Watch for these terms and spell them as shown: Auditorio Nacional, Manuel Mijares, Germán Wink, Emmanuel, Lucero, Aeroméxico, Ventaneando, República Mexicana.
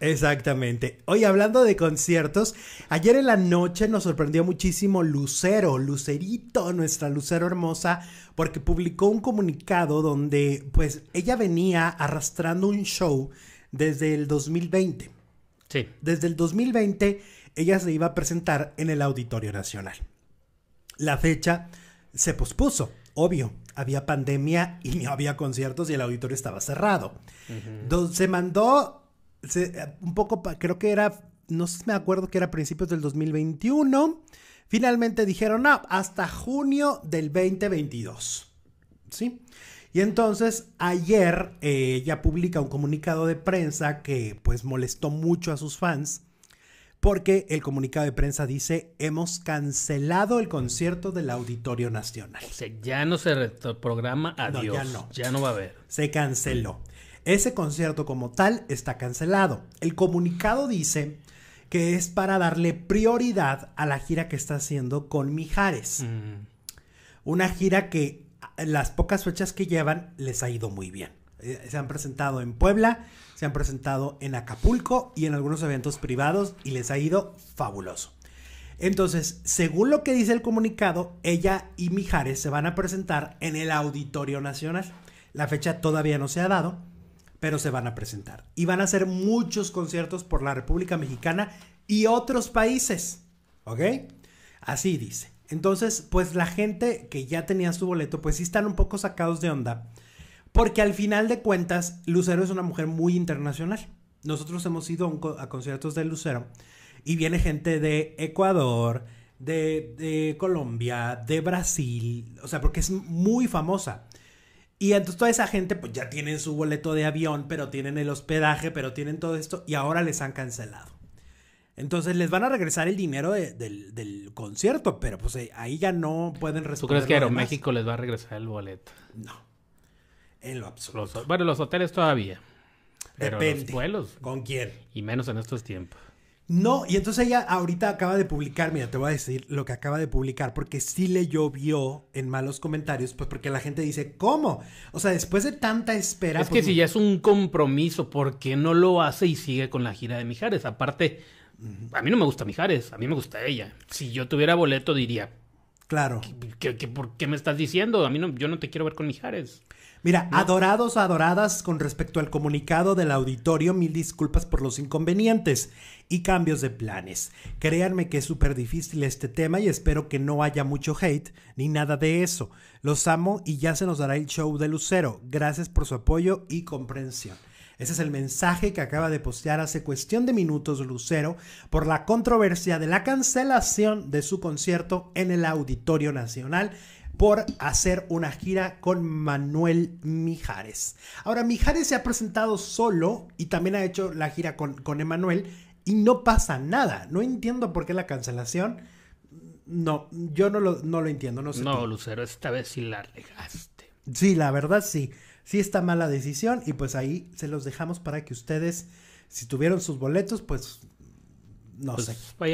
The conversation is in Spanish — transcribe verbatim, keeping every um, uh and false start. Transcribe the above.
Exactamente. Hoy hablando de conciertos, ayer en la noche nos sorprendió muchísimo Lucero, Lucerito, nuestra Lucero hermosa, porque publicó un comunicado donde pues ella venía arrastrando un show desde el dos mil veinte. Sí. Desde el dos mil veinte ella se iba a presentar en el Auditorio Nacional. La fecha se pospuso, obvio. Había pandemia y no había conciertos y el auditorio estaba cerrado. Uh-huh. Se mandó... Se, un poco, pa, creo que era, no sé si me acuerdo que era principios del dos mil veintiuno. Finalmente dijeron, no, hasta junio del veinte veintidós. ¿Sí? Y entonces ayer eh, ella publica un comunicado de prensa que pues molestó mucho a sus fans, porque el comunicado de prensa dice, hemos cancelado el concierto del Auditorio Nacional. O sea, ya no se reprograma, adiós. No, ya no. Ya no va a haber. Se canceló. Ese concierto como tal está cancelado. El comunicado dice que es para darle prioridad a la gira que está haciendo con Mijares. Mm. Una gira que las pocas fechas que llevan les ha ido muy bien. Eh, se han presentado en Puebla, se han presentado en Acapulco y en algunos eventos privados y les ha ido fabuloso. Entonces, según lo que dice el comunicado, ella y Mijares se van a presentar en el Auditorio Nacional. La fecha todavía no se ha dado, pero se van a presentar. Y van a hacer muchos conciertos por la República Mexicana y otros países. ¿Ok? Así dice. Entonces, pues la gente que ya tenía su boleto, pues sí están un poco sacados de onda. Porque al final de cuentas, Lucero es una mujer muy internacional. Nosotros hemos ido a, un co a conciertos de Lucero. Y viene gente de Ecuador, de, de Colombia, de Brasil. O sea, porque es muy famosa. Y entonces toda esa gente pues ya tienen su boleto de avión, pero tienen el hospedaje, pero tienen todo esto y ahora les han cancelado. Entonces les van a regresar el dinero de, del, del concierto, pero pues ahí ya no pueden responder. ¿Tú crees que Aeroméxico les va a regresar el boleto? No, en lo absoluto. Los, bueno, los hoteles todavía. Pero depende. Los vuelos. ¿Con quién? Y menos en estos tiempos. No, y entonces ella ahorita acaba de publicar, mira, te voy a decir lo que acaba de publicar, porque sí le llovió en malos comentarios, pues porque la gente dice, ¿cómo? O sea, después de tanta espera... Es pues, que si ya es un compromiso, ¿por qué no lo hace y sigue con la gira de Mijares? Aparte, a mí no me gusta Mijares, a mí me gusta ella. Si yo tuviera boleto diría... Claro. ¿Qué, qué, ¿Por qué me estás diciendo? A mí no, yo no te quiero ver con Mijares. Mira, no. Adorados, adoradas, con respecto al comunicado del auditorio, mil disculpas por los inconvenientes y cambios de planes. Créanme que es súper difícil este tema y espero que no haya mucho hate ni nada de eso. Los amo y ya se nos dará el show de Lucero. Gracias por su apoyo y comprensión. Ese es el mensaje que acaba de postear hace cuestión de minutos Lucero por la controversia de la cancelación de su concierto en el Auditorio Nacional por hacer una gira con Manuel Mijares. Ahora, Mijares se ha presentado solo y también ha hecho la gira con, con Emmanuel y no pasa nada. No entiendo por qué la cancelación. No, yo no lo, no lo entiendo. No sé. No, tú. Lucero, esta vez sí la regaste. Sí, la verdad sí. Sí está mala decisión y pues ahí se los dejamos para que ustedes, si tuvieron sus boletos, pues no pues sé. Vaya.